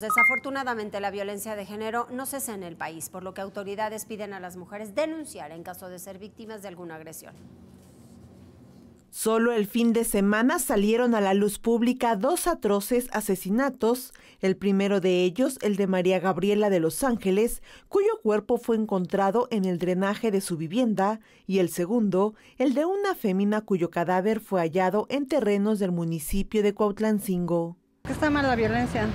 Desafortunadamente, la violencia de género no cesa en el país, por lo que autoridades piden a las mujeres denunciar en caso de ser víctimas de alguna agresión. Solo el fin de semana salieron a la luz pública dos atroces asesinatos, el primero de ellos el de María Gabriela de Los Ángeles, cuyo cuerpo fue encontrado en el drenaje de su vivienda, y el segundo, el de una fémina cuyo cadáver fue hallado en terrenos del municipio de Cuautlancingo. Está mal la violencia.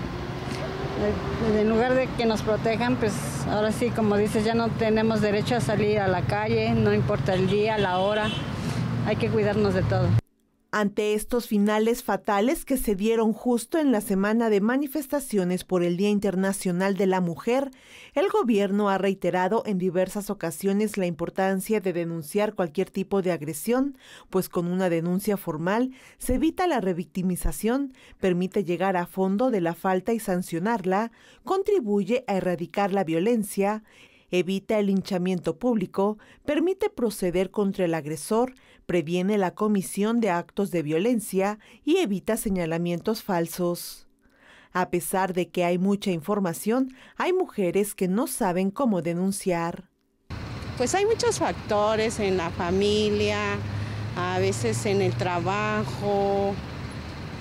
En lugar de que nos protejan, pues ahora sí, como dices, ya no tenemos derecho a salir a la calle, no importa el día, la hora, hay que cuidarnos de todo. Ante estos finales fatales que se dieron justo en la semana de manifestaciones por el Día Internacional de la Mujer, el gobierno ha reiterado en diversas ocasiones la importancia de denunciar cualquier tipo de agresión, pues con una denuncia formal se evita la revictimización, permite llegar a fondo de la falta y sancionarla, contribuye a erradicar la violencia, evita el linchamiento público, permite proceder contra el agresor, previene la comisión de actos de violencia y evita señalamientos falsos. A pesar de que hay mucha información, hay mujeres que no saben cómo denunciar. Pues hay muchos factores en la familia, a veces en el trabajo,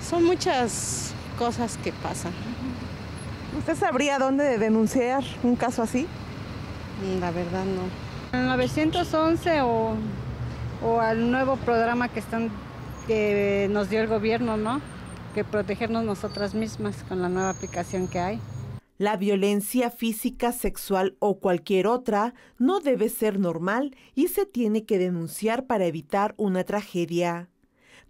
son muchas cosas que pasan. ¿Usted sabría dónde denunciar un caso así? La verdad no. Al 911 o al nuevo programa que nos dio el gobierno, ¿no? Que protegernos nosotras mismas con la nueva aplicación que hay. La violencia física, sexual o cualquier otra no debe ser normal y se tiene que denunciar para evitar una tragedia.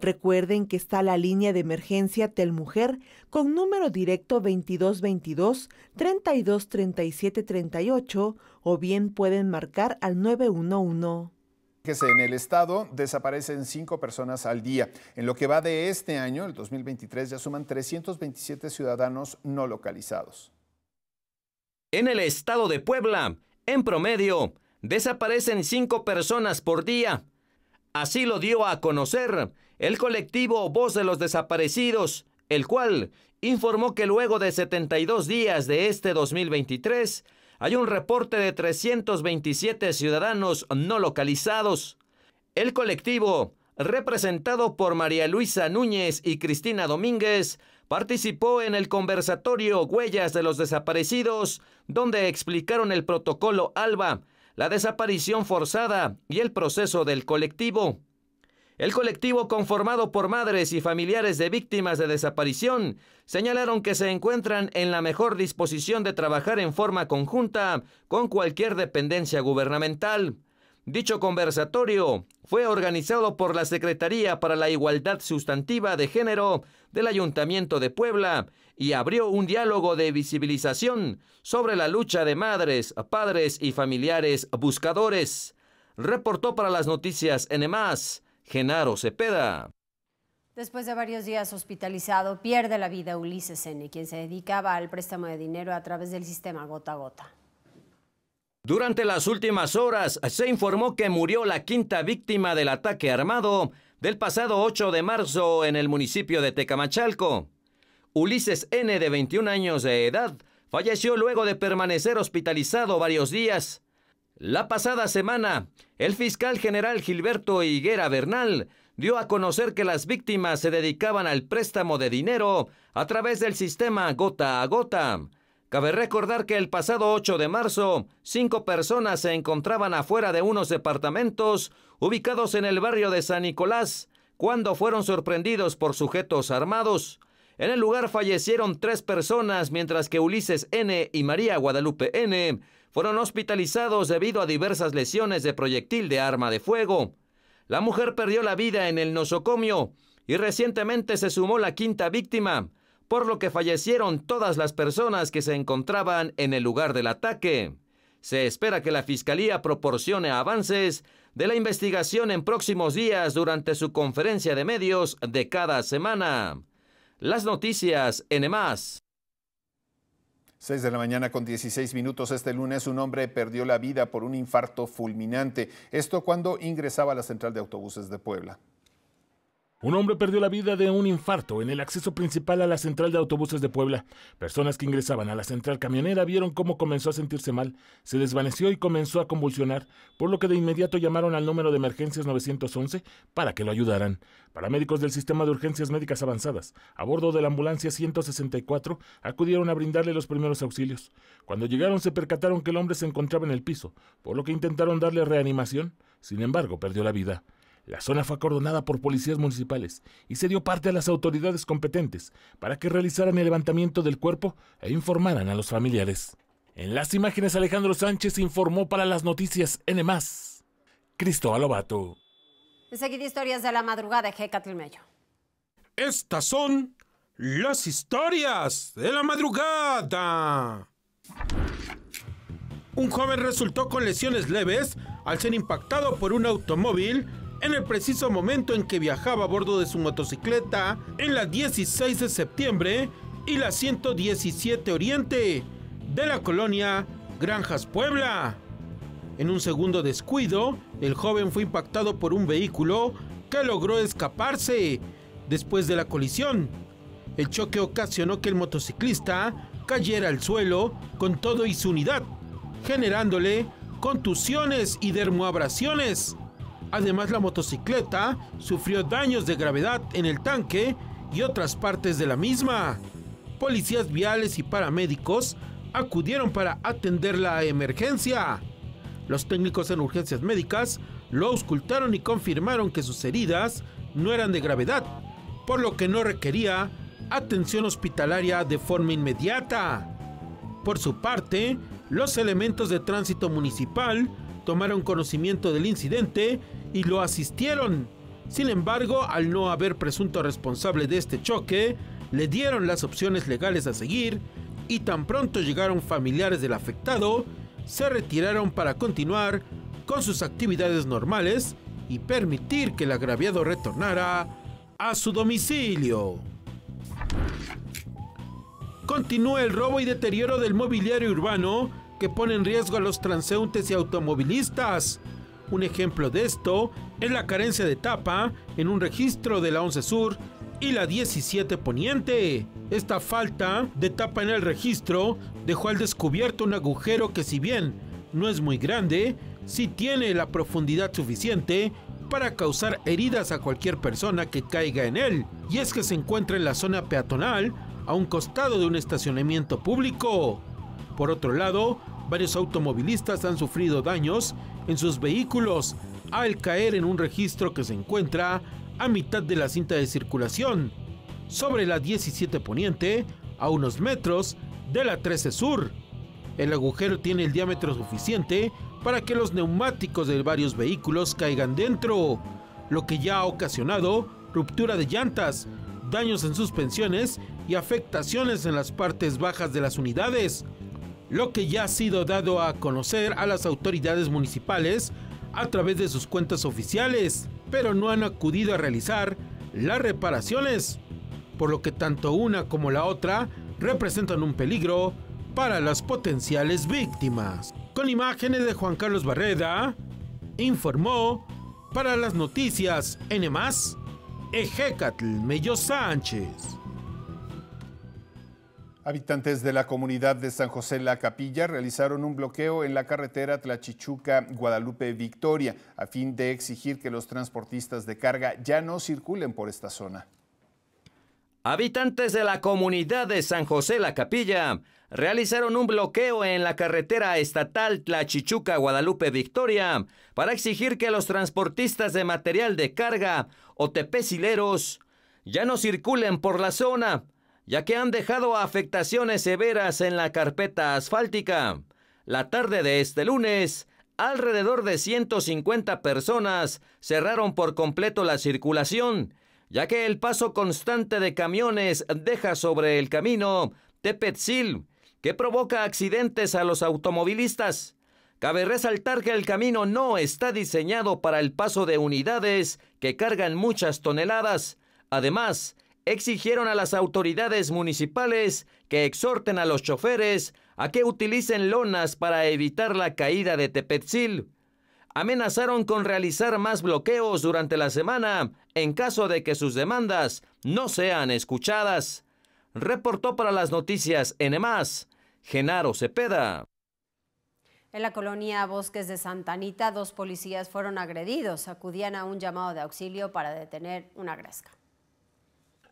Recuerden que está la línea de emergencia Telmujer con número directo 2222 323738 o bien pueden marcar al 911. En el estado desaparecen 5 personas al día. En lo que va de este año, el 2023, ya suman 327 ciudadanos no localizados. En el estado de Puebla, en promedio, desaparecen 5 personas por día. Así lo dio a conocer el colectivo Voz de los Desaparecidos, el cual informó que luego de 72 días de este 2023 hay un reporte de 327 ciudadanos no localizados. El colectivo, representado por María Luisa Núñez y Cristina Domínguez, participó en el conversatorio Huellas de los Desaparecidos, donde explicaron el protocolo ALBA, la desaparición forzada y el proceso del colectivo. El colectivo, conformado por madres y familiares de víctimas de desaparición, señalaron que se encuentran en la mejor disposición de trabajar en forma conjunta con cualquier dependencia gubernamental. Dicho conversatorio fue organizado por la Secretaría para la Igualdad Sustantiva de Género del Ayuntamiento de Puebla y abrió un diálogo de visibilización sobre la lucha de madres, padres y familiares buscadores. Reportó para las noticias N+, Genaro Cepeda. Después de varios días hospitalizado, pierde la vida Ulises N., quien se dedicaba al préstamo de dinero a través del sistema gota a gota. Durante las últimas horas se informó que murió la 5ª víctima del ataque armado del pasado 8 de marzo en el municipio de Tecamachalco. Ulises N., de 21 años de edad, falleció luego de permanecer hospitalizado varios días. La pasada semana, el fiscal general Gilberto Higuera Bernal dio a conocer que las víctimas se dedicaban al préstamo de dinero a través del sistema gota a gota. Cabe recordar que el pasado 8 de marzo, 5 personas se encontraban afuera de unos departamentos ubicados en el barrio de San Nicolás, cuando fueron sorprendidos por sujetos armados. En el lugar fallecieron 3 personas, mientras que Ulises N. y María Guadalupe N. fueron hospitalizados debido a diversas lesiones de proyectil de arma de fuego. La mujer perdió la vida en el nosocomio y recientemente se sumó la 5ª víctima, por lo que fallecieron todas las personas que se encontraban en el lugar del ataque. Se espera que la Fiscalía proporcione avances de la investigación en próximos días durante su conferencia de medios de cada semana. Las noticias N+. 6 de la mañana con 16 minutos. Este lunes un hombre perdió la vida por un infarto fulminante. Esto cuando ingresaba a la central de autobuses de Puebla. Un hombre perdió la vida de un infarto en el acceso principal a la central de autobuses de Puebla. Personas que ingresaban a la central camionera vieron cómo comenzó a sentirse mal, se desvaneció y comenzó a convulsionar, por lo que de inmediato llamaron al número de emergencias 911 para que lo ayudaran. Paramédicos del Sistema de Urgencias Médicas Avanzadas, a bordo de la ambulancia 164, acudieron a brindarle los primeros auxilios. Cuando llegaron se percataron que el hombre se encontraba en el piso, por lo que intentaron darle reanimación, sin embargo perdió la vida. La zona fue acordonada por policías municipales y se dio parte a las autoridades competentes para que realizaran el levantamiento del cuerpo e informaran a los familiares. En las imágenes, Alejandro Sánchez informó para las noticias N+, Cristóbal Lobato. Enseguida, historias de la madrugada, G. Catilmello. Estas son las historias de la madrugada. Un joven resultó con lesiones leves al ser impactado por un automóvil en el preciso momento en que viajaba a bordo de su motocicleta en la 16 de septiembre y la 117 Oriente de la colonia Granjas Puebla. En un segundo descuido, el joven fue impactado por un vehículo que logró escaparse después de la colisión. El choque ocasionó que el motociclista cayera al suelo con todo y su unidad, generándole contusiones y dermoabrasiones. Además, la motocicleta sufrió daños de gravedad en el tanque y otras partes de la misma. Policías viales y paramédicos acudieron para atender la emergencia. Los técnicos en urgencias médicas lo auscultaron y confirmaron que sus heridas no eran de gravedad, por lo que no requería atención hospitalaria de forma inmediata. Por su parte, los elementos de tránsito municipal tomaron conocimiento del incidente y lo asistieron. Sin embargo, al no haber presunto responsable de este choque, le dieron las opciones legales a seguir y tan pronto llegaron familiares del afectado, se retiraron para continuar con sus actividades normales y permitir que el agraviado retornara a su domicilio. Continúa el robo y deterioro del mobiliario urbano que pone en riesgo a los transeúntes y automovilistas. Un ejemplo de esto es la carencia de tapa en un registro de la 11 Sur y la 17 Poniente. Esta falta de tapa en el registro dejó al descubierto un agujero que, si bien no es muy grande, sí tiene la profundidad suficiente para causar heridas a cualquier persona que caiga en él. Y es que se encuentra en la zona peatonal a un costado de un estacionamiento público. Por otro lado, varios automovilistas han sufrido daños en sus vehículos al caer en un registro que se encuentra a mitad de la cinta de circulación, sobre la 17 Poniente, a unos metros de la 13 Sur. El agujero tiene el diámetro suficiente para que los neumáticos de varios vehículos caigan dentro, lo que ya ha ocasionado ruptura de llantas, daños en suspensiones y afectaciones en las partes bajas de las unidades, lo que ya ha sido dado a conocer a las autoridades municipales a través de sus cuentas oficiales, pero no han acudido a realizar las reparaciones, por lo que tanto una como la otra representan un peligro para las potenciales víctimas. Con imágenes de Juan Carlos Barreda, informó para las noticias N+, Ehécatl Melo Sánchez. Habitantes de la comunidad de San José La Capilla realizaron un bloqueo en la carretera Tlachichuca-Guadalupe-Victoria a fin de exigir que los transportistas de carga ya no circulen por esta zona. Habitantes de la comunidad de San José La Capilla realizaron un bloqueo en la carretera estatal Tlachichuca-Guadalupe-Victoria para exigir que los transportistas de material de carga o tepetzileros ya no circulen por la zona, ya que han dejado afectaciones severas en la carpeta asfáltica. La tarde de este lunes, alrededor de 150 personas cerraron por completo la circulación, ya que el paso constante de camiones deja sobre el camino Tepetzil, que provoca accidentes a los automovilistas. Cabe resaltar que el camino no está diseñado para el paso de unidades que cargan muchas toneladas. Además, exigieron a las autoridades municipales que exhorten a los choferes a que utilicen lonas para evitar la caída de Tepetzil. amenazaron con realizar más bloqueos durante la semana en caso de que sus demandas no sean escuchadas. Reportó para las noticias N+, Genaro Cepeda. En la colonia Bosques de Santa Anita, 2 policías fueron agredidos. Acudían a un llamado de auxilio para detener una gresca.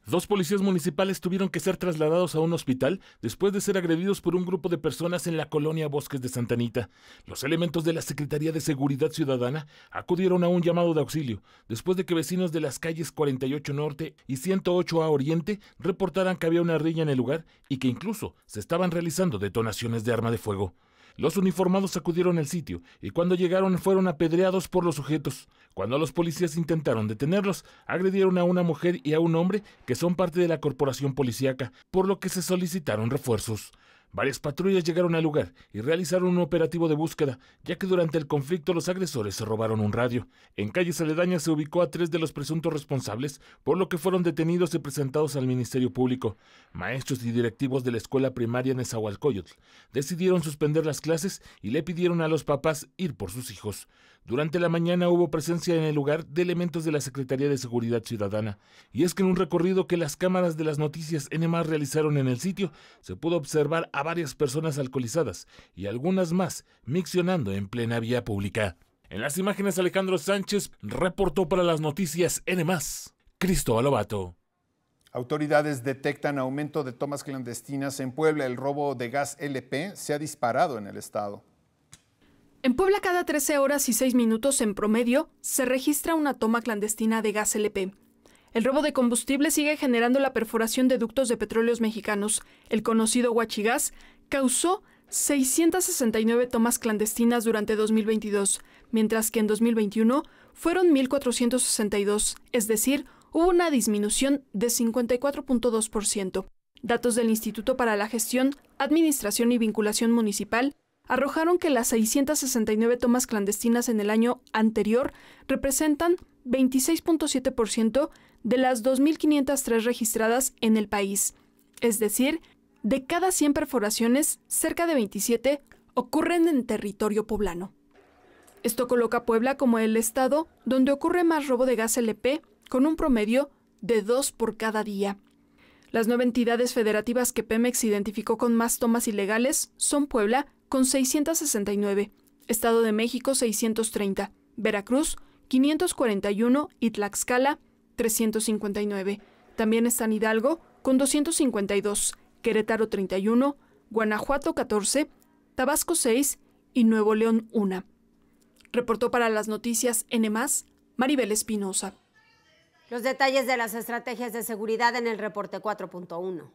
2 policías municipales tuvieron que ser trasladados a un hospital después de ser agredidos por un grupo de personas en la colonia Bosques de Santa Anita. Los elementos de la Secretaría de Seguridad Ciudadana acudieron a un llamado de auxilio después de que vecinos de las calles 48 Norte y 108A Oriente reportaran que había una riña en el lugar y que incluso se estaban realizando detonaciones de arma de fuego. Los uniformados acudieron al sitio y cuando llegaron fueron apedreados por los sujetos. Cuando los policías intentaron detenerlos, agredieron a una mujer y a un hombre que son parte de la corporación policíaca, por lo que se solicitaron refuerzos. Varias patrullas llegaron al lugar y realizaron un operativo de búsqueda, ya que durante el conflicto los agresores se robaron un radio. En calles aledañas se ubicó a 3 de los presuntos responsables, por lo que fueron detenidos y presentados al Ministerio Público. Maestros y directivos de la escuela primaria Nezahualcóyotl decidieron suspender las clases y le pidieron a los papás ir por sus hijos. Durante la mañana hubo presencia en el lugar de elementos de la Secretaría de Seguridad Ciudadana. Y es que en un recorrido que las cámaras de las noticias N+ realizaron en el sitio, se pudo observar a varias personas alcoholizadas y algunas más miccionando en plena vía pública. En las imágenes, Alejandro Sánchez reportó para las noticias N+, Cristóbal Lobato. Autoridades detectan aumento de tomas clandestinas en Puebla. El robo de gas LP se ha disparado en el estado. En Puebla, cada 13 horas y 6 minutos en promedio se registra una toma clandestina de gas LP. El robo de combustible sigue generando la perforación de ductos de Petróleos Mexicanos. El conocido huachigás causó 669 tomas clandestinas durante 2022, mientras que en 2021 fueron 1.462, es decir, hubo una disminución de 54.2%. Datos del Instituto para la Gestión, Administración y Vinculación Municipal arrojaron que las 669 tomas clandestinas en el año anterior representan 26.7% de las 2.503 registradas en el país. Es decir, de cada 100 perforaciones, cerca de 27 ocurren en territorio poblano. Esto coloca a Puebla como el estado donde ocurre más robo de gas LP, con un promedio de 2 por cada día. Las 9 entidades federativas que Pemex identificó con más tomas ilegales son Puebla, con 669, Estado de México 630, Veracruz 541 y Tlaxcala 359. También están Hidalgo con 252, Querétaro 31, Guanajuato 14, Tabasco 6 y Nuevo León 1. Reportó para las noticias N+, Maribel Espinosa. Los detalles de las estrategias de seguridad en el reporte 4.1.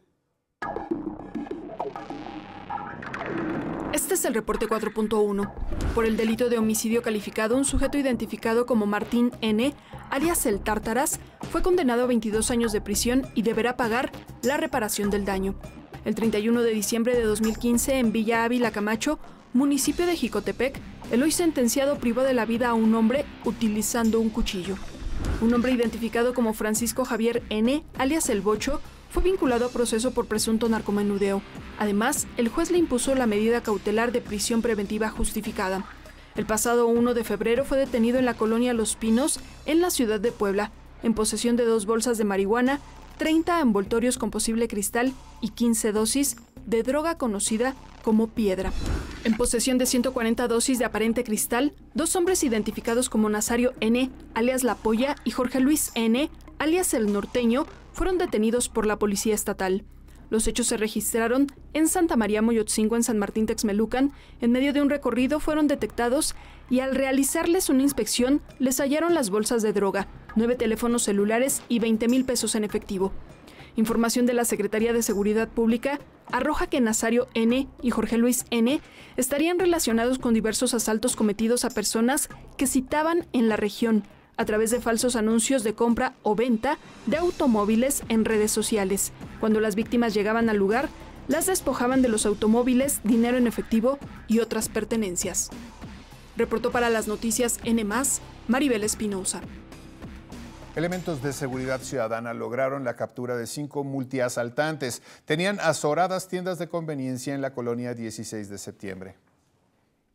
Este es el reporte 4.1. Por el delito de homicidio calificado, un sujeto identificado como Martín N., alias El Tártaras, fue condenado a 22 años de prisión y deberá pagar la reparación del daño. El 31 de diciembre de 2015, en Villa Ávila Camacho, municipio de Jicotepec, el hoy sentenciado privó de la vida a un hombre utilizando un cuchillo. Un hombre identificado como Francisco Javier N., alias El Bocho, fue vinculado a proceso por presunto narcomenudeo. Además, el juez le impuso la medida cautelar de prisión preventiva justificada. El pasado 1 de febrero fue detenido en la colonia Los Pinos, en la ciudad de Puebla, en posesión de 2 bolsas de marihuana, 30 envoltorios con posible cristal y 15 dosis de droga conocida como piedra. En posesión de 140 dosis de aparente cristal, 2 hombres identificados como Nazario N., alias La Polla, y Jorge Luis N., alias El Norteño, fueron detenidos por la Policía Estatal. Los hechos se registraron en Santa María Moyotzingo, en San Martín Texmelucan. En medio de un recorrido fueron detectados y al realizarles una inspección les hallaron las bolsas de droga, 9 teléfonos celulares y 20,000 pesos en efectivo. Información de la Secretaría de Seguridad Pública arroja que Nazario N. y Jorge Luis N. estarían relacionados con diversos asaltos cometidos a personas que citaban en la región, a través de falsos anuncios de compra o venta de automóviles en redes sociales. Cuando las víctimas llegaban al lugar, las despojaban de los automóviles, dinero en efectivo y otras pertenencias. Reportó para las noticias N+, Maribel Espinosa. Elementos de seguridad ciudadana lograron la captura de 5 multiasaltantes. Tenían azoradas tiendas de conveniencia en la colonia 16 de septiembre.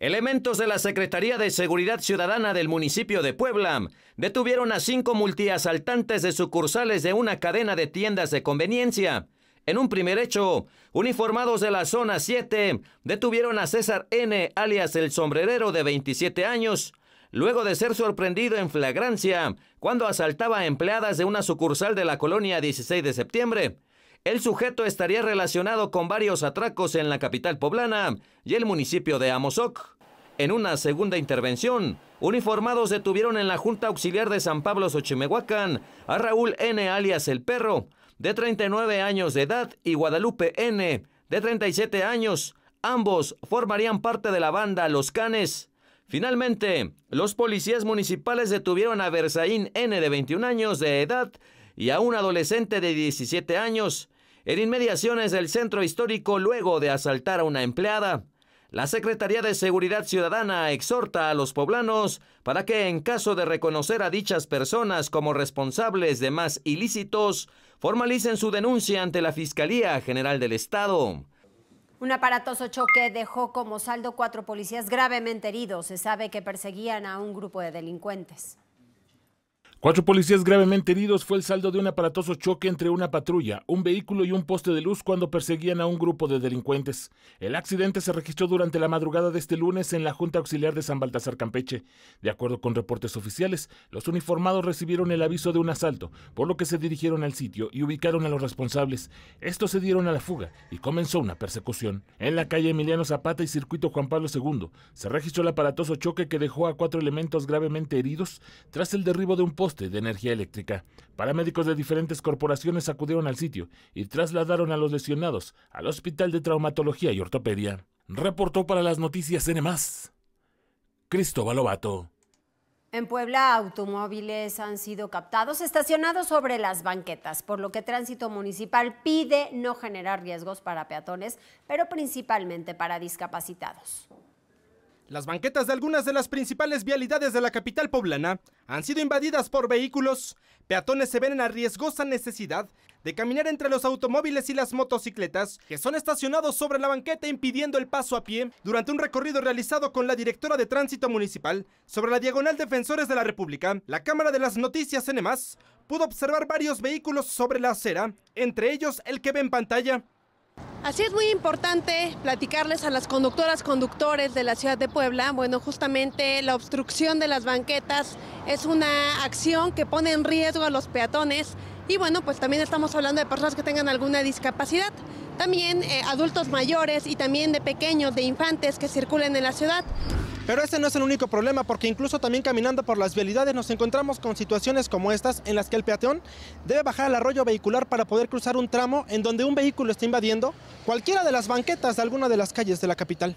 Elementos de la Secretaría de Seguridad Ciudadana del municipio de Puebla detuvieron a 5 multiasaltantes de sucursales de una cadena de tiendas de conveniencia. En un primer hecho, uniformados de la Zona 7 detuvieron a César N., alias El Sombrerero, de 27 años, luego de ser sorprendido en flagrancia cuando asaltaba a empleadas de una sucursal de la colonia 16 de septiembre. El sujeto estaría relacionado con varios atracos en la capital poblana y el municipio de Amozoc. En una segunda intervención, uniformados detuvieron en la Junta Auxiliar de San Pablo Xochimehuacán a Raúl N., alias El Perro, de 39 años de edad, y Guadalupe N., de 37 años. Ambos formarían parte de la banda Los Canes. Finalmente, los policías municipales detuvieron a Versaín N., de 21 años de edad, y a un adolescente de 17 años. En inmediaciones del centro histórico, luego de asaltar a una empleada, la Secretaría de Seguridad Ciudadana exhorta a los poblanos para que, en caso de reconocer a dichas personas como responsables de más ilícitos, formalicen su denuncia ante la Fiscalía General del Estado. Un aparatoso choque dejó como saldo 4 policías gravemente heridos. Se sabe que perseguían a un grupo de delincuentes. 4 policías gravemente heridos fue el saldo de un aparatoso choque entre una patrulla, un vehículo y un poste de luz cuando perseguían a un grupo de delincuentes. El accidente se registró durante la madrugada de este lunes en la Junta Auxiliar de San Baltasar, Campeche. De acuerdo con reportes oficiales, los uniformados recibieron el aviso de un asalto, por lo que se dirigieron al sitio y ubicaron a los responsables. Estos se dieron a la fuga y comenzó una persecución. En la calle Emiliano Zapata y Circuito Juan Pablo II se registró el aparatoso choque que dejó a 4 elementos gravemente heridos tras el derribo de un poste de energía eléctrica. Paramédicos de diferentes corporaciones acudieron al sitio y trasladaron a los lesionados al Hospital de Traumatología y Ortopedia. Reportó para las noticias N+, Cristóbal Lobato. En Puebla, automóviles han sido captados estacionados sobre las banquetas, por lo que Tránsito Municipal pide no generar riesgos para peatones, pero principalmente para discapacitados. Las banquetas de algunas de las principales vialidades de la capital poblana han sido invadidas por vehículos. Peatones se ven en la riesgosa necesidad de caminar entre los automóviles y las motocicletas que son estacionados sobre la banqueta, impidiendo el paso a pie. Durante un recorrido realizado con la directora de Tránsito Municipal sobre la diagonal Defensores de la República, la Cámara de las Noticias N+ pudo observar varios vehículos sobre la acera, entre ellos el que ve en pantalla. Así es muy importante platicarles a las conductoras, conductores de la ciudad de Puebla. Bueno, justamente la obstrucción de las banquetas es una acción que pone en riesgo a los peatones y bueno, pues también estamos hablando de personas que tengan alguna discapacidad, también adultos mayores y también de pequeños, de infantes que circulen en la ciudad. Pero ese no es el único problema, porque incluso también caminando por las vialidades nos encontramos con situaciones como estas, en las que el peatón debe bajar al arroyo vehicular para poder cruzar un tramo en donde un vehículo está invadiendo cualquiera de las banquetas de alguna de las calles de la capital.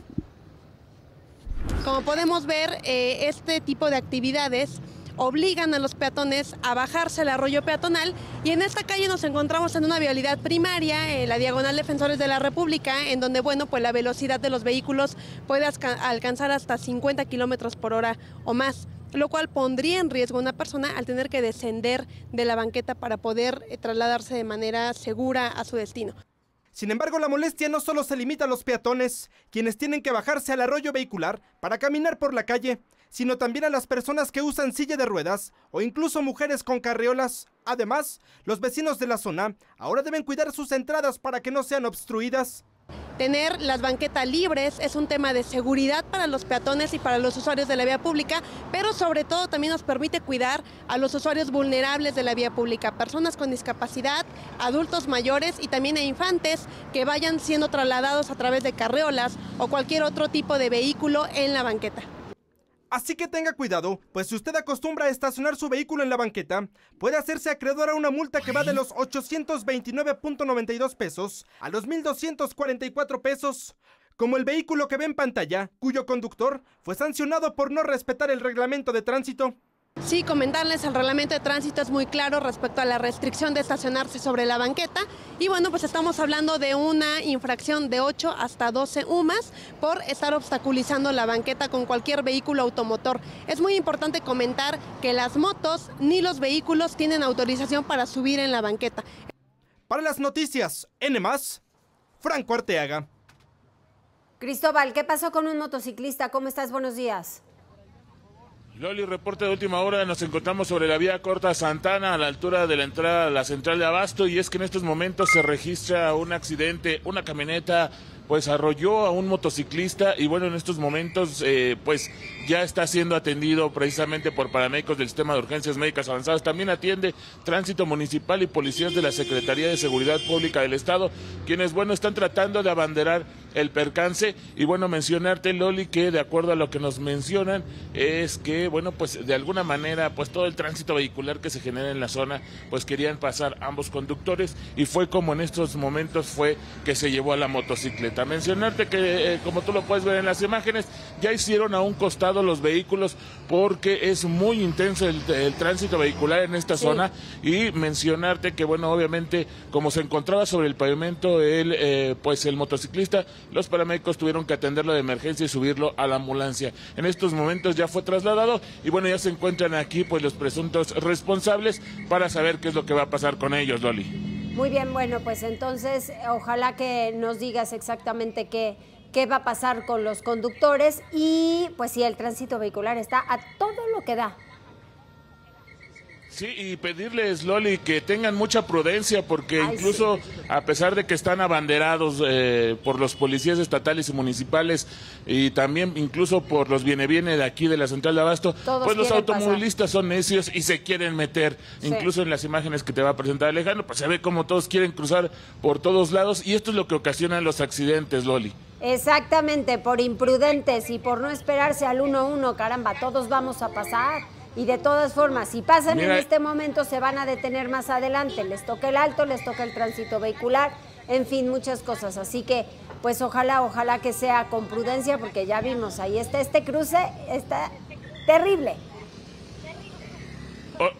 Como podemos ver, este tipo de actividades obligan a los peatones a bajarse el arroyo peatonal, y en esta calle nos encontramos en una vialidad primaria, en la diagonal Defensores de la República, en donde bueno, pues la velocidad de los vehículos puede alcanzar hasta 50 kilómetros por hora o más, lo cual pondría en riesgo a una persona al tener que descender de la banqueta para poder trasladarse de manera segura a su destino. Sin embargo, la molestia no solo se limita a los peatones, quienes tienen que bajarse al arroyo vehicular para caminar por la calle, sino también a las personas que usan silla de ruedas o incluso mujeres con carriolas. Además, los vecinos de la zona ahora deben cuidar sus entradas para que no sean obstruidas. Tener las banquetas libres es un tema de seguridad para los peatones y para los usuarios de la vía pública, pero sobre todo también nos permite cuidar a los usuarios vulnerables de la vía pública, personas con discapacidad, adultos mayores y también a infantes que vayan siendo trasladados a través de carreolas o cualquier otro tipo de vehículo en la banqueta. Así que tenga cuidado, pues si usted acostumbra a estacionar su vehículo en la banqueta, puede hacerse acreedor a una multa que va de los 829.92 pesos a los 1.244 pesos, como el vehículo que ve en pantalla, cuyo conductor fue sancionado por no respetar el reglamento de tránsito. Sí, comentarles, el reglamento de tránsito es muy claro respecto a la restricción de estacionarse sobre la banqueta y bueno, pues estamos hablando de una infracción de 8 hasta 12 UMAS por estar obstaculizando la banqueta con cualquier vehículo automotor. Es muy importante comentar que las motos ni los vehículos tienen autorización para subir en la banqueta. Para las noticias N+, Franco Arteaga. Cristóbal, ¿qué pasó con un motociclista? ¿Cómo estás? Buenos días. Loli, reporte de última hora, nos encontramos sobre la vía corta Santana, a la altura de la entrada a la central de Abasto, y es que en estos momentos se registra un accidente, una camioneta pues arrolló a un motociclista y bueno, en estos momentos pues ya está siendo atendido precisamente por paramédicos del Sistema de Urgencias Médicas Avanzadas. También atiende Tránsito Municipal y policías de la Secretaría de Seguridad Pública del Estado, quienes bueno, están tratando de abanderar el percance. Y bueno, mencionarte, Loli, que de acuerdo a lo que nos mencionan es que bueno, pues de alguna manera pues todo el tránsito vehicular que se genera en la zona, pues querían pasar ambos conductores y fue como en estos momentos fue que se llevó a la motocicleta. Mencionarte que como tú lo puedes ver en las imágenes, ya hicieron a un costado los vehículos porque es muy intenso el tránsito vehicular en esta zona. Y mencionarte que bueno, obviamente como se encontraba sobre el pavimento el motociclista, los paramédicos tuvieron que atenderlo de emergencia y subirlo a la ambulancia. En estos momentos ya fue trasladado y bueno, ya se encuentran aquí pues los presuntos responsables para saber qué es lo que va a pasar con ellos, Loli. Muy bien, bueno, pues entonces ojalá que nos digas exactamente qué va a pasar con los conductores y pues sí, el tránsito vehicular está a todo lo que da. Sí, y pedirles, Loli, que tengan mucha prudencia porque incluso a pesar de que están abanderados por los policías estatales y municipales y también incluso por los viene-viene de aquí de la central de Abasto, pues los automovilistas son necios y se quieren meter. Incluso en las imágenes que te va a presentar Alejandro, pues se ve como todos quieren cruzar por todos lados y esto es lo que ocasiona los accidentes, Loli. Exactamente, por imprudentes y por no esperarse al 1-1, caramba, todos vamos a pasar. Y de todas formas, si pasan en este momento, se van a detener más adelante. Les toca el alto, les toca el tránsito vehicular, en fin, muchas cosas. Así que, pues ojalá que sea con prudencia, porque ya vimos, ahí está este cruce, está terrible.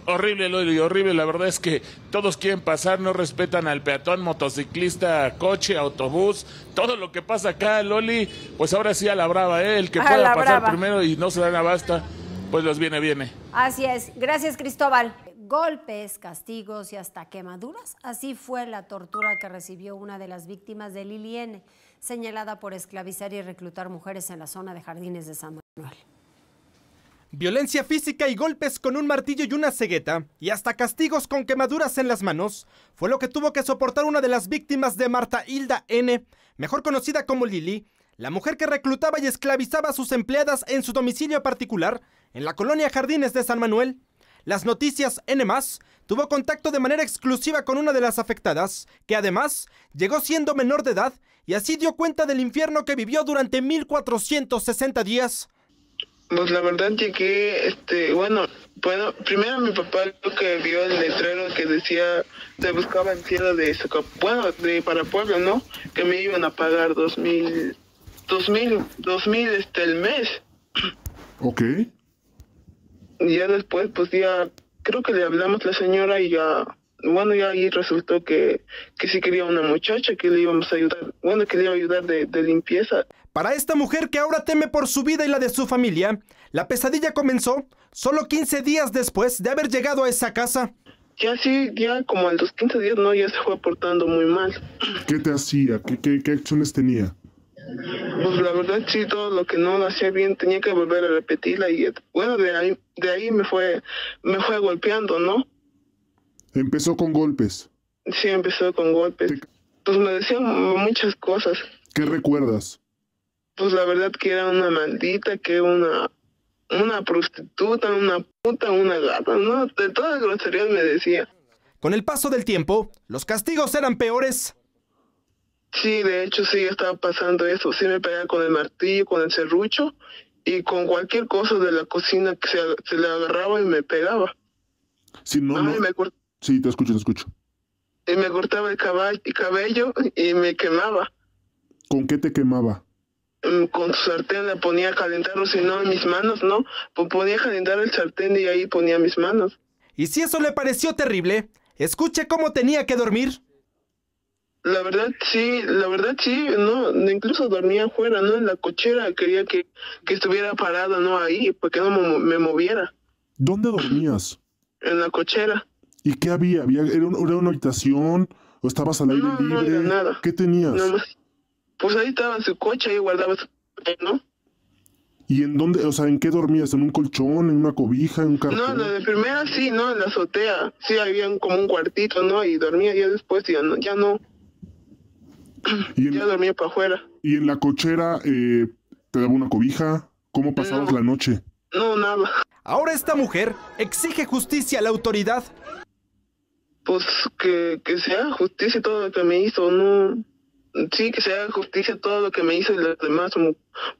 Horrible, Loli, horrible. La verdad es que todos quieren pasar, no respetan al peatón, motociclista, coche, autobús, todo lo que pasa acá, Loli. Pues ahora sí a la brava, el que pueda pasar primero y no se dan abasto. Pues los viene. Así es. Gracias, Cristóbal. Golpes, castigos y hasta quemaduras. Así fue la tortura que recibió una de las víctimas del Lili N., señalada por esclavizar y reclutar mujeres en la zona de Jardines de San Manuel. Violencia física y golpes con un martillo y una cegueta, y hasta castigos con quemaduras en las manos, fue lo que tuvo que soportar una de las víctimas de Marta Hilda N., mejor conocida como Lili, la mujer que reclutaba y esclavizaba a sus empleadas en su domicilio particular, en la colonia Jardines de San Manuel. Las Noticias N+ tuvo contacto de manera exclusiva con una de las afectadas, que además llegó siendo menor de edad y así dio cuenta del infierno que vivió durante 1460 días. Pues la verdad llegué, primero mi papá lo que vio el letrero que decía, se buscaba el cielo de para Puebla, ¿no? Que me iban a pagar 2000 el mes. Ok. Y ya después, pues ya, creo que le hablamos a la señora y ya, ya ahí resultó que sí quería una muchacha que le íbamos a ayudar, que le iba a ayudar de limpieza. Para esta mujer que ahora teme por su vida y la de su familia, la pesadilla comenzó solo 15 días después de haber llegado a esa casa. Ya como a los 15 días, ya se fue portando muy mal. ¿Qué te hacía? ¿Qué acciones tenía? Pues la verdad sí, todo lo que no lo hacía bien tenía que volver a repetirla y de ahí me fue golpeando, ¿no? ¿Empezó con golpes? Sí, empezó con golpes. Pues me decían muchas cosas. ¿Qué recuerdas? Pues la verdad que era una maldita, que una prostituta, una puta, una gata, ¿no? De todas las groserías me decía. Con el paso del tiempo, los castigos eran peores. Sí, de hecho sí estaba pasando eso, sí me pegaba con el martillo, con el serrucho y con cualquier cosa de la cocina que se le agarraba y me pegaba. Sí, sí, te escucho. Y me cortaba el cabello y me quemaba. ¿Con qué te quemaba? Con su sartén la ponía a calentar, o si no, en mis manos, ¿no? Pues ponía a calentar el sartén y ahí ponía mis manos. Y si eso le pareció terrible, escuche cómo tenía que dormir. La verdad sí, no, incluso dormía afuera, ¿no? En la cochera, quería que estuviera parada, ¿no? Ahí, porque no me moviera. ¿Dónde dormías? En la cochera. ¿Y qué había? ¿Era una habitación? ¿O estabas al aire libre? No, nada. ¿Qué tenías? No, Pues ahí estaba en su coche, ahí guardaba su coche, ¿no? ¿Y en dónde, o sea, en qué dormías? ¿En un colchón, en una cobija, en un cartón? No, la de primera sí, no, en la azotea. Sí, había como un cuartito, ¿no? Y dormía, ya después ya no. Ya dormía para afuera. ¿Y en la cochera te daba una cobija? ¿Cómo pasabas la noche? No, nada. Ahora esta mujer exige justicia a la autoridad. Pues que sea justicia todo lo que me hizo, ¿no? Sí, que se haga justicia todo lo que me hizo y las demás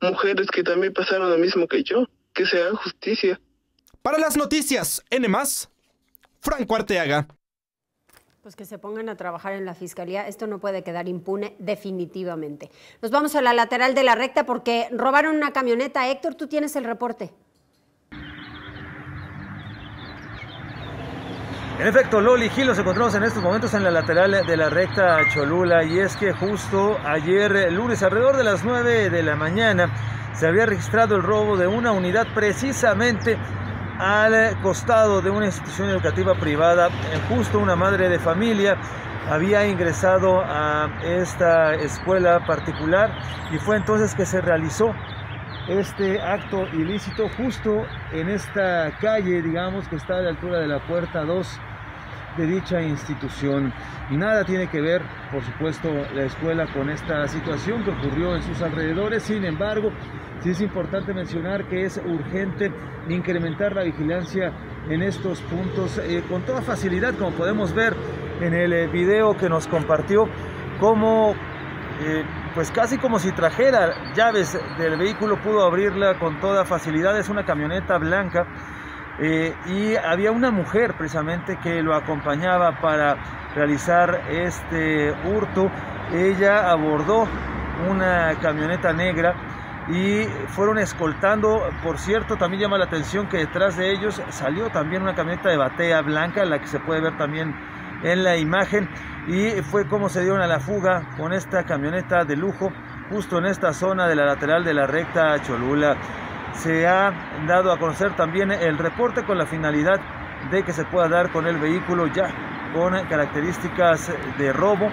mujeres que también pasaron lo mismo que yo. Que se haga justicia. Para las noticias N+, Franco Arteaga. Pues que se pongan a trabajar en la Fiscalía. Esto no puede quedar impune definitivamente. Nos vamos a la lateral de la recta porque robaron una camioneta. Héctor, tú tienes el reporte. En efecto, Loli, Gil, nos encontramos en estos momentos en la lateral de la recta Cholula, y es que justo ayer lunes, alrededor de las 9 de la mañana, se había registrado el robo de una unidad precisamente al costado de una institución educativa privada. Justo una madre de familia había ingresado a esta escuela particular y fue entonces que se realizó este acto ilícito justo en esta calle, digamos, que está a la altura de la puerta 2 de dicha institución. Nada tiene que ver, por supuesto, la escuela con esta situación que ocurrió en sus alrededores. Sin embargo, sí es importante mencionar que es urgente incrementar la vigilancia en estos puntos con toda facilidad, como podemos ver en el video que nos compartió, como... pues casi como si trajera llaves del vehículo, pudo abrirla con toda facilidad. Es una camioneta blanca y había una mujer precisamente que lo acompañaba para realizar este hurto. Ella abordó una camioneta negra y fueron escoltando. Por cierto, también llama la atención que detrás de ellos salió también una camioneta de batea blanca, la que se puede ver también en la imagen, y fue como se dieron a la fuga con esta camioneta de lujo justo en esta zona de la lateral de la recta Cholula. Se ha dado a conocer también el reporte con la finalidad de que se pueda dar con el vehículo ya con características de robo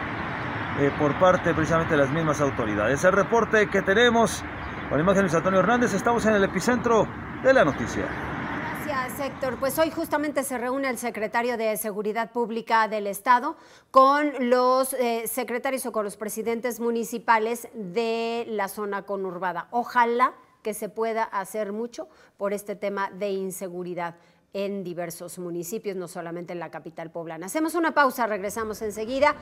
por parte precisamente de las mismas autoridades. El reporte que tenemos con la imagen de Luis Antonio Hernández. Estamos en el epicentro de la noticia. Gracias, Héctor. Pues hoy justamente se reúne el secretario de Seguridad Pública del Estado con los secretarios o con los presidentes municipales de la zona conurbada. Ojalá que se pueda hacer mucho por este tema de inseguridad en diversos municipios, no solamente en la capital poblana. Hacemos una pausa, regresamos enseguida.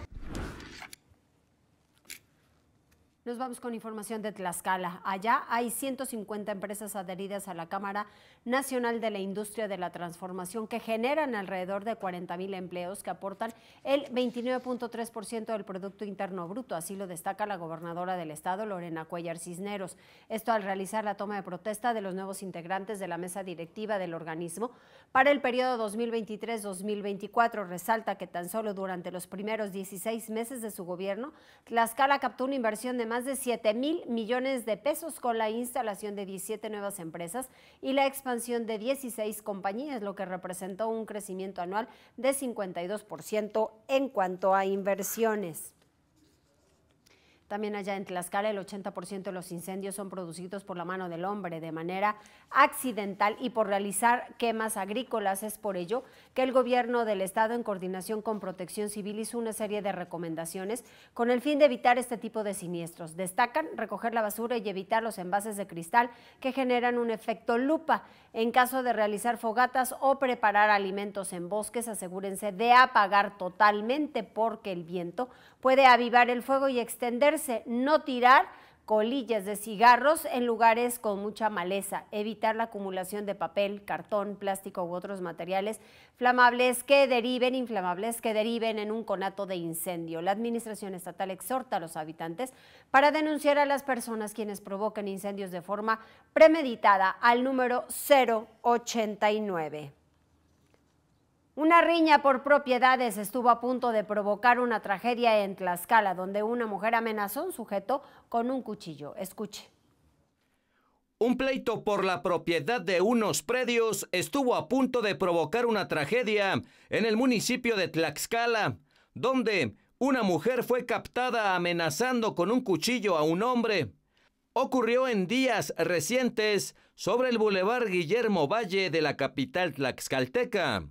Nos vamos con información de Tlaxcala. Allá hay 150 empresas adheridas a la Cámara Nacional de la Industria de la Transformación que generan alrededor de 40,000 empleos que aportan el 29.3% del Producto Interno Bruto. Así lo destaca la gobernadora del estado, Lorena Cuellar Cisneros. Esto al realizar la toma de protesta de los nuevos integrantes de la mesa directiva del organismo para el periodo 2023-2024. Resalta que tan solo durante los primeros 16 meses de su gobierno, Tlaxcala captó una inversión de más de 7,000 millones de pesos con la instalación de 17 nuevas empresas y la expansión de 16 compañías, lo que representó un crecimiento anual de 52% en cuanto a inversiones. También allá en Tlaxcala, el 80% de los incendios son producidos por la mano del hombre de manera accidental y por realizar quemas agrícolas. Es por ello que el gobierno del estado, en coordinación con Protección Civil, hizo una serie de recomendaciones con el fin de evitar este tipo de siniestros. Destacan recoger la basura y evitar los envases de cristal que generan un efecto lupa. En caso de realizar fogatas o preparar alimentos en bosques, asegúrense de apagar totalmente porque el viento puede avivar el fuego y extenderse. No tirar colillas de cigarros en lugares con mucha maleza, evitar la acumulación de papel, cartón, plástico u otros materiales inflamables que deriven en un conato de incendio. La administración estatal exhorta a los habitantes para denunciar a las personas quienes provoquen incendios de forma premeditada al número 089. Una riña por propiedades estuvo a punto de provocar una tragedia en Tlaxcala, donde una mujer amenazó a un sujeto con un cuchillo. Escuche. Un pleito por la propiedad de unos predios estuvo a punto de provocar una tragedia en el municipio de Tlaxcala, donde Una mujer fue captada amenazando con un cuchillo a un hombre. Ocurrió en días recientes sobre el Boulevard Guillermo Valle de la capital tlaxcalteca.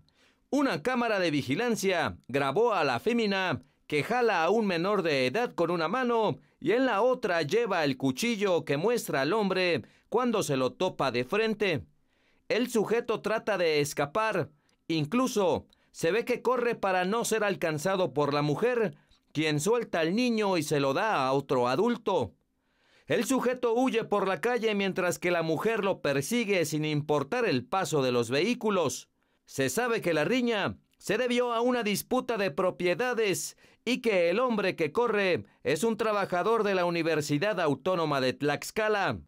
Una cámara de vigilancia grabó a la fémina que jala a un menor de edad con una mano y en la otra lleva el cuchillo que muestra al hombre cuando se lo topa de frente. El sujeto trata de escapar, incluso se ve que corre para no ser alcanzado por la mujer, quien suelta al niño y se lo da a otro adulto. El sujeto huye por la calle mientras que la mujer lo persigue sin importar el paso de los vehículos. Se sabe que la riña se debió a una disputa de propiedades y que el hombre que corre es un trabajador de la Universidad Autónoma de Tlaxcala.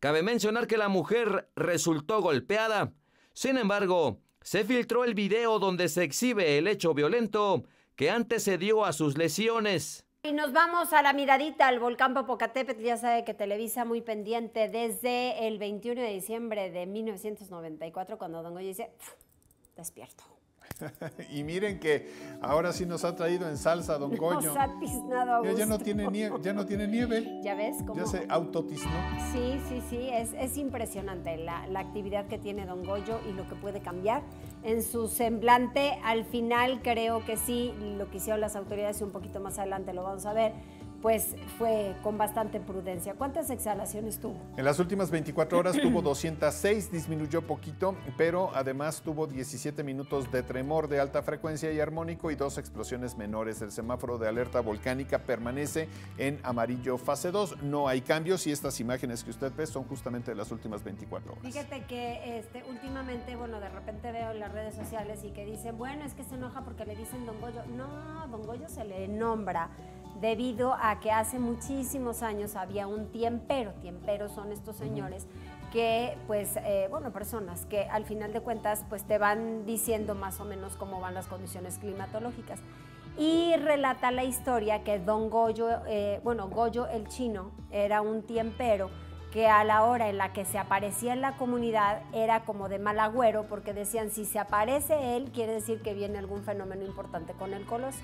Cabe mencionar que la mujer resultó golpeada. Sin embargo, se filtró el video donde se exhibe el hecho violento que antecedió a sus lesiones. Y nos vamos a la miradita al volcán Popocatépetl. Ya sabe que Televisa muy pendiente desde el 21 de diciembre de 1994, cuando Don Goyo dice, despierto. Y miren que ahora sí nos ha traído en salsa Don Goyo. Nos ha tiznado a gusto. Ya no tiene nieve. ¿Ya ves cómo? Ya se autotiznó. Sí. Es impresionante la actividad que tiene Don Goyo y lo que puede cambiar en su semblante. Al final creo que sí, lo que hicieron las autoridades, y un poquito más adelante lo vamos a ver, pues fue con bastante prudencia. ¿Cuántas exhalaciones tuvo? En las últimas 24 horas tuvo 206, disminuyó poquito, pero además tuvo 17 minutos de tremor de alta frecuencia y armónico y 2 explosiones menores. El semáforo de alerta volcánica permanece en amarillo fase 2. No hay cambios y estas imágenes que usted ve son justamente de las últimas 24 horas. Fíjate que últimamente, bueno, de repente veo en las redes sociales y que dicen, bueno, es que se enoja porque le dicen Don Goyo. No, Don Goyo se le nombra debido a que hace muchísimos años había un tiempero. Tiemperos son estos señores que, pues, personas que al final de cuentas, pues, te van diciendo más o menos cómo van las condiciones climatológicas. Y relata la historia que Don Goyo, Goyo el chino, era un tiempero que a la hora en la que se aparecía en la comunidad era como de mal agüero, porque decían, si se aparece él, quiere decir que viene algún fenómeno importante con el coloso.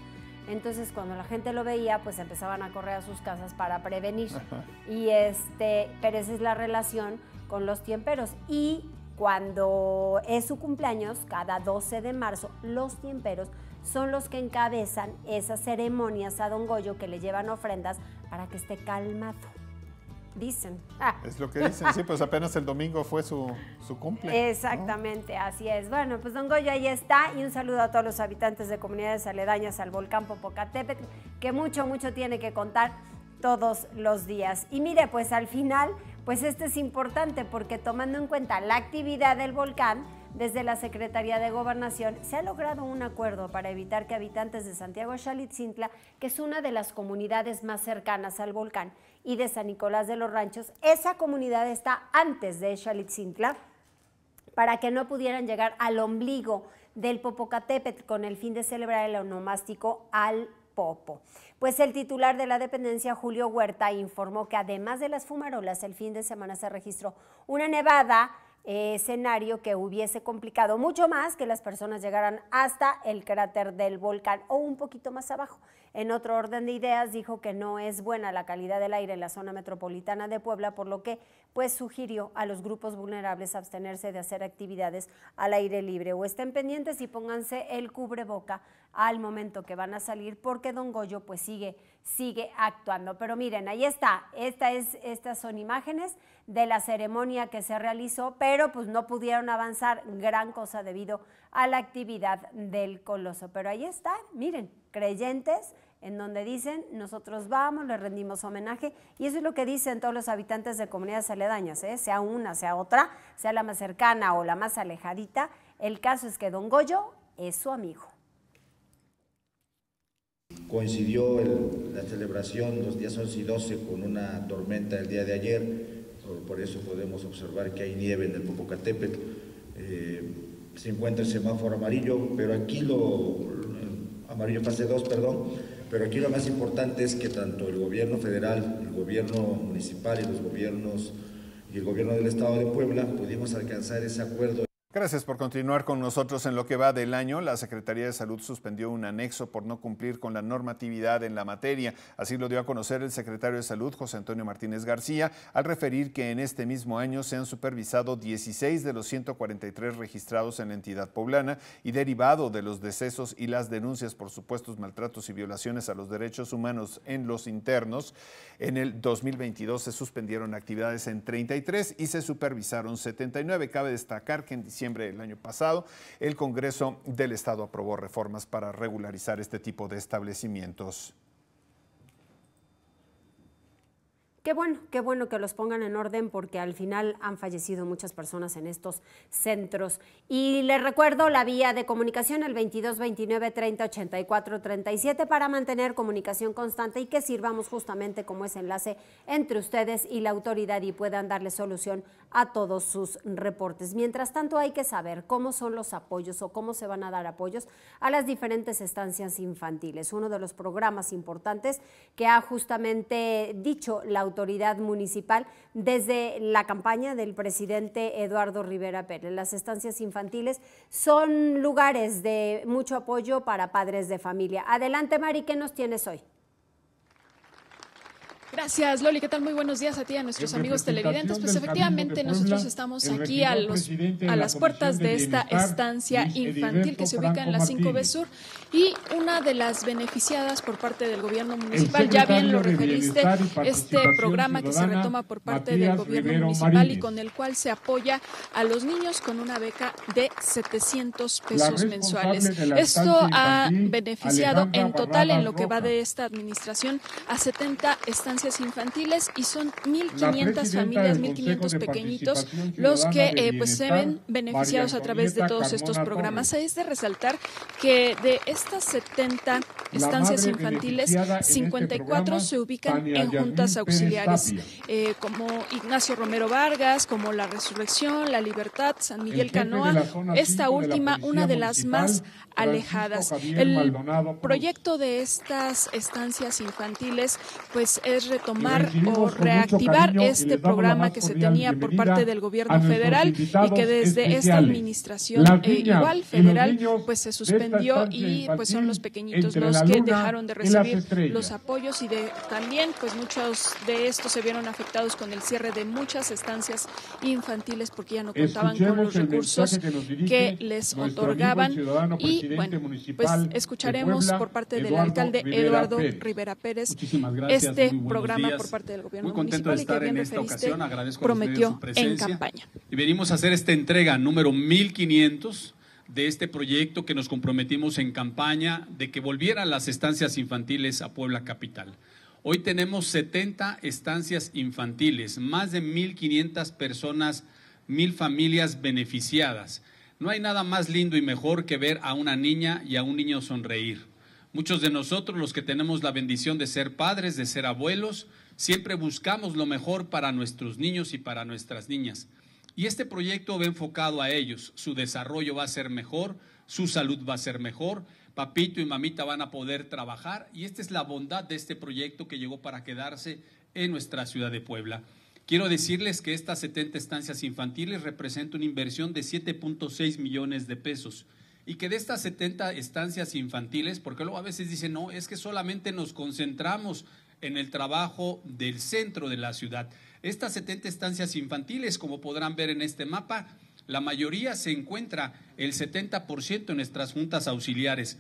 Entonces, cuando la gente lo veía, pues empezaban a correr a sus casas para prevenir. Ajá. Y pero esa es la relación con los tiemperos. Y cuando es su cumpleaños, cada 12 de marzo, los tiemperos son los que encabezan esas ceremonias a Don Goyo, que le llevan ofrendas para que esté calmado. Dicen. Ah. Es lo que dicen, sí, pues apenas el domingo fue su cumple. Exactamente, ¿no? Así es. Bueno, pues Don Goyo ahí está, y un saludo a todos los habitantes de comunidades aledañas al volcán Popocatépetl, que mucho tiene que contar todos los días. Y mire, pues al final, pues este es importante porque tomando en cuenta la actividad del volcán, desde la Secretaría de Gobernación se ha logrado un acuerdo para evitar que habitantes de Santiago Xalitzintla, que es una de las comunidades más cercanas al volcán, y de San Nicolás de los Ranchos, esa comunidad está antes de Xalitzintla, para que no pudieran llegar al ombligo del Popocatépetl con el fin de celebrar el onomástico al Popo. Pues el titular de la dependencia, Julio Huerta, informó que además de las fumarolas, el fin de semana se registró una nevada, escenario que hubiese complicado mucho más que las personas llegaran hasta el cráter del volcán o un poquito más abajo. En otro orden de ideas, dijo que no es buena la calidad del aire en la zona metropolitana de Puebla, por lo que pues sugirió a los grupos vulnerables abstenerse de hacer actividades al aire libre, o estén pendientes y pónganse el cubreboca al momento que van a salir, porque Don Goyo pues sigue actuando. Pero miren, ahí está, estas son imágenes de la ceremonia que se realizó, pero pues no pudieron avanzar gran cosa debido a la actividad del coloso. Pero ahí están, miren, creyentes, en donde dicen, nosotros vamos, le rendimos homenaje, y eso es lo que dicen todos los habitantes de comunidades aledañas, sea una, sea otra, sea la más cercana o la más alejadita. El caso es que Don Goyo es su amigo. Coincidió la celebración los días 11 y 12 con una tormenta el día de ayer, por eso podemos observar que hay nieve en el Popocatépetl. Se encuentra el semáforo amarillo, pero aquí amarillo fase 2, perdón, pero aquí lo más importante es que tanto el gobierno federal, el gobierno municipal y el gobierno del estado de Puebla pudimos alcanzar ese acuerdo. Gracias por continuar con nosotros. En lo que va del año, la Secretaría de Salud suspendió un anexo por no cumplir con la normatividad en la materia. Así lo dio a conocer el secretario de Salud, José Antonio Martínez García, al referir que en este mismo año se han supervisado 16 de los 143 registrados en la entidad poblana y derivado de los decesos y las denuncias por supuestos maltratos y violaciones a los derechos humanos en los internos. En el 2022 se suspendieron actividades en 33 y se supervisaron 79. Cabe destacar que en diciembre del año pasado, el Congreso del Estado aprobó reformas para regularizar este tipo de establecimientos. Qué bueno que los pongan en orden, porque al final han fallecido muchas personas en estos centros. Y les recuerdo la vía de comunicación, el 22 29 30 84 37, para mantener comunicación constante y que sirvamos justamente como ese enlace entre ustedes y la autoridad y puedan darle solución a todos sus reportes. Mientras tanto, hay que saber cómo son los apoyos o cómo se van a dar apoyos a las diferentes estancias infantiles. Uno de los programas importantes que ha justamente dicho la autoridad municipal desde la campaña del presidente Eduardo Rivera Pérez. Las estancias infantiles son lugares de mucho apoyo para padres de familia. Adelante, Mari, ¿qué nos tienes hoy? Gracias, Loli. ¿Qué tal? Muy buenos días a ti, a nuestros amigos televidentes. Pues efectivamente nosotros estamos aquí a las puertas de esta estancia infantil que se ubica en la 5B Sur y una de las beneficiadas por parte del gobierno municipal. Ya bien lo referiste, este programa que se retoma por parte del gobierno municipal y con el cual se apoya a los niños con una beca de 700 pesos mensuales. Esto ha beneficiado en total, en lo que va de esta administración, a 70 estancias infantiles, y son 1.500 familias, 1.500 pequeñitos los que pues se ven beneficiados a través de todos estos programas. Es de resaltar que de estas 70 estancias infantiles, 54 se ubican en juntas auxiliares, como Ignacio Romero Vargas, como La Resurrección, La Libertad, San Miguel Canoa, esta última una de las más alejadas. El proyecto de estas estancias infantiles pues es retomar o reactivar este programa que se tenía por parte del gobierno federal y que desde esta administración igual federal pues se suspendió, y pues son los pequeñitos los que dejaron de recibir los apoyos, y también pues muchos de estos se vieron afectados con el cierre de muchas estancias infantiles porque ya no contaban con los recursos que les otorgaban. Y bueno, pues escucharemos por parte del alcalde Eduardo Rivera Pérez este programa por parte del gobierno municipal, y que bien referiste, prometió en campaña. Y venimos a hacer esta entrega número 1500 de este proyecto que nos comprometimos en campaña de que volvieran las estancias infantiles a Puebla Capital. Hoy tenemos 70 estancias infantiles, más de 1500 personas, 1000 familias beneficiadas. No hay nada más lindo y mejor que ver a una niña y a un niño sonreír. Muchos de nosotros, los que tenemos la bendición de ser padres, de ser abuelos, siempre buscamos lo mejor para nuestros niños y para nuestras niñas. Y este proyecto va enfocado a ellos. Su desarrollo va a ser mejor, su salud va a ser mejor, papito y mamita van a poder trabajar, y esta es la bondad de este proyecto que llegó para quedarse en nuestra ciudad de Puebla. Quiero decirles que estas 70 estancias infantiles representan una inversión de 7.6 millones de pesos. Y que de estas 70 estancias infantiles, porque luego a veces dicen, no, es que solamente nos concentramos en el trabajo del centro de la ciudad. Estas 70 estancias infantiles, como podrán ver en este mapa, la mayoría se encuentra, el 70%, en nuestras juntas auxiliares.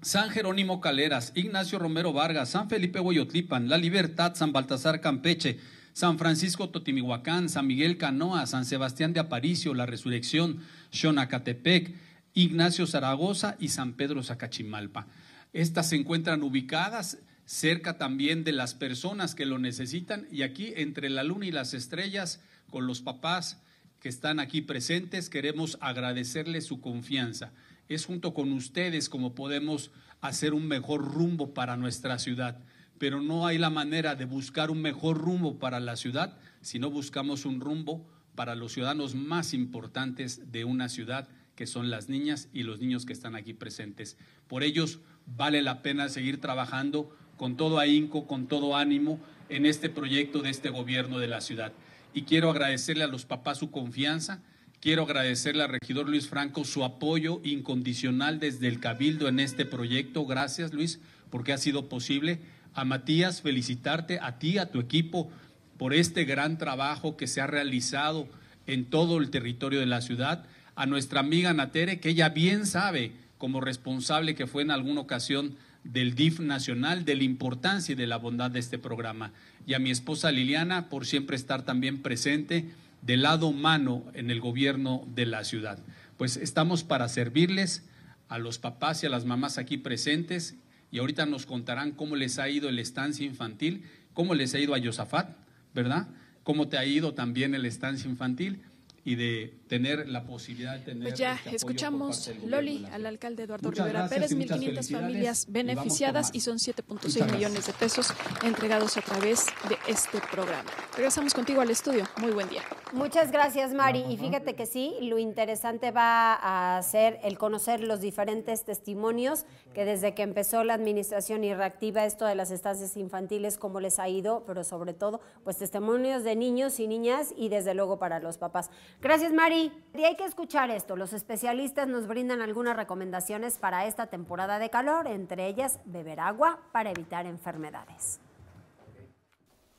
San Jerónimo Caleras, Ignacio Romero Vargas, San Felipe Hueyotlipan, La Libertad, San Baltasar Campeche, San Francisco Totimihuacán, San Miguel Canoa, San Sebastián de Aparicio, La Resurrección, Xonacatepec, Ignacio Zaragoza y San Pedro Zacachimalpa. Estas se encuentran ubicadas cerca también de las personas que lo necesitan, y aquí entre la luna y las estrellas, con los papás que están aquí presentes, queremos agradecerles su confianza. Es junto con ustedes como podemos hacer un mejor rumbo para nuestra ciudad, pero no hay la manera de buscar un mejor rumbo para la ciudad si no buscamos un rumbo para los ciudadanos más importantes de una ciudad, que son las niñas y los niños que están aquí presentes. Por ellos vale la pena seguir trabajando con todo ahínco, con todo ánimo en este proyecto de este gobierno de la ciudad. Y quiero agradecerle a los papás su confianza, Quiero agradecerle al regidor Luis Franco su apoyo incondicional desde el Cabildo en este proyecto. Gracias, Luis, porque ha sido posible. A Matías, felicitarte a ti, a tu equipo, por este gran trabajo que se ha realizado en todo el territorio de la ciudad. A nuestra amiga Natere, que ella bien sabe, como responsable que fue en alguna ocasión del DIF nacional, de la importancia y de la bondad de este programa. Y a mi esposa Liliana, por siempre estar también presente del lado humano en el gobierno de la ciudad. Pues estamos para servirles a los papás y a las mamás aquí presentes, y ahorita nos contarán cómo les ha ido el estancia infantil, cómo les ha ido a Yosafat, ¿verdad? Cómo te ha ido también el estancia infantil, y de tener la posibilidad de tener. Pues ya este escuchamos, Loli, al alcalde Eduardo Rivera Pérez, 1.500 familias beneficiadas y son 7.6 millones de pesos entregados a través de este programa. Regresamos contigo al estudio. Muy buen día. Muchas gracias, Mari. Y fíjate que sí, lo interesante va a ser el conocer los diferentes testimonios que desde que empezó la administración y reactiva esto de las estancias infantiles, cómo les ha ido, pero sobre todo, pues testimonios de niños y niñas y desde luego para los papás. Gracias, Mari. Y hay que escuchar esto. Los especialistas nos brindan algunas recomendaciones para esta temporada de calor, entre ellas beber agua para evitar enfermedades.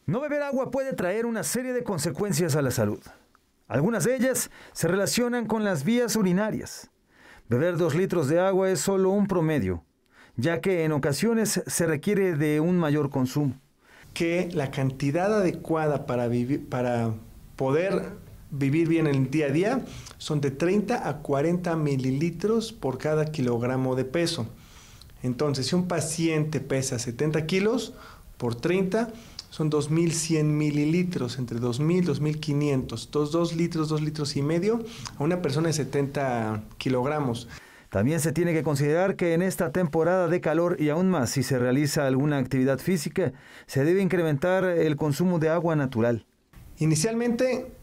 No beber agua puede traer una serie de consecuencias a la salud. Algunas de ellas se relacionan con las vías urinarias. Beber 2 litros de agua es solo un promedio, ya que en ocasiones se requiere de un mayor consumo. Que la cantidad adecuada para poder vivir bien el día a día son de 30 a 40 mililitros por cada kilogramo de peso. Entonces, si un paciente pesa 70 kilos por 30, son 2.100 mililitros, entre 2.000, 2.500, 2 litros y medio a una persona de 70 kilogramos. También se tiene que considerar que en esta temporada de calor y aún más si se realiza alguna actividad física, se debe incrementar el consumo de agua natural. Inicialmente,